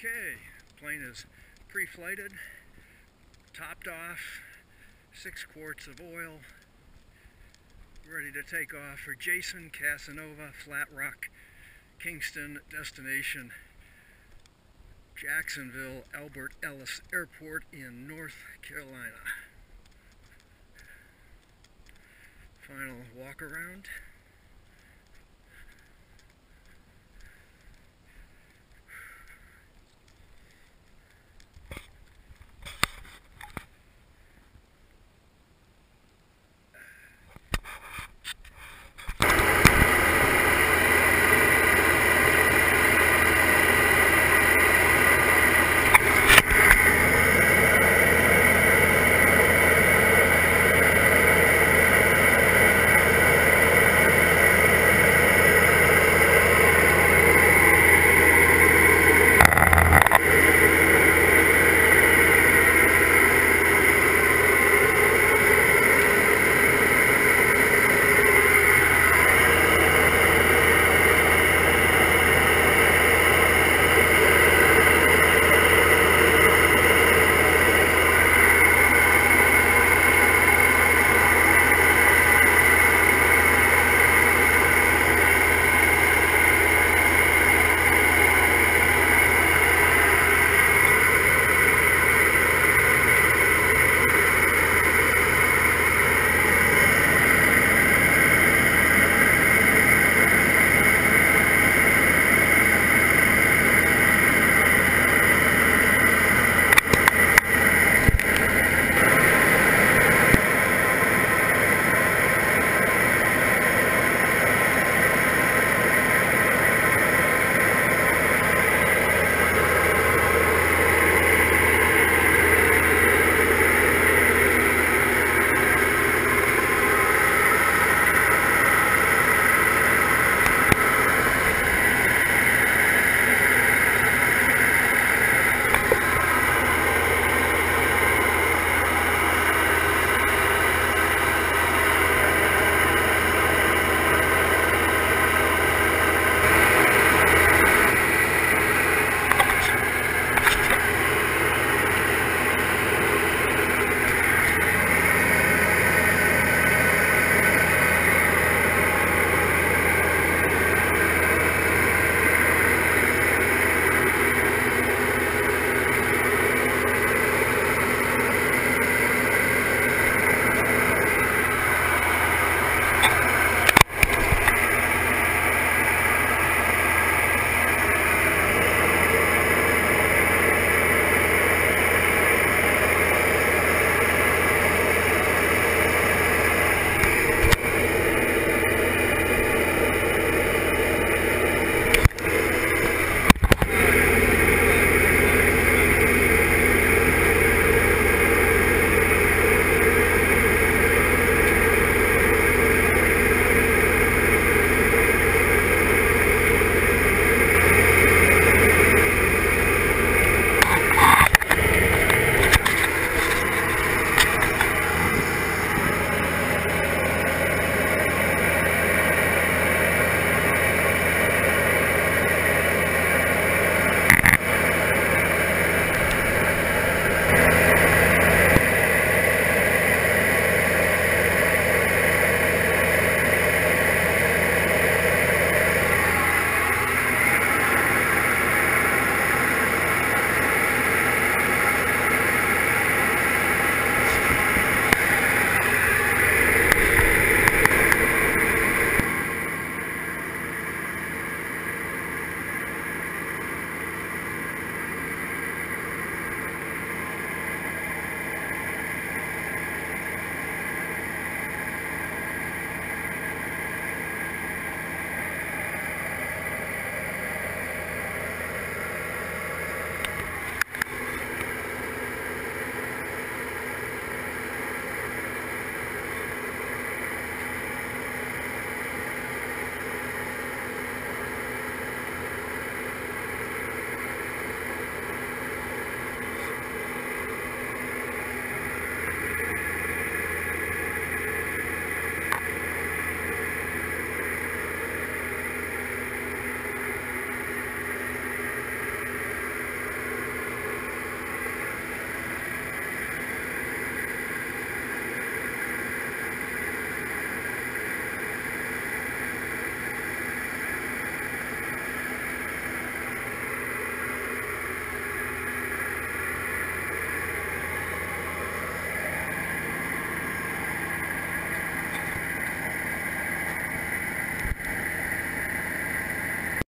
Okay, plane is pre-flighted, topped off, 6 quarts of oil, ready to take off for Jason Casanova, Flat Rock, Kingston, destination Jacksonville Albert Ellis Airport in North Carolina. Final walk around.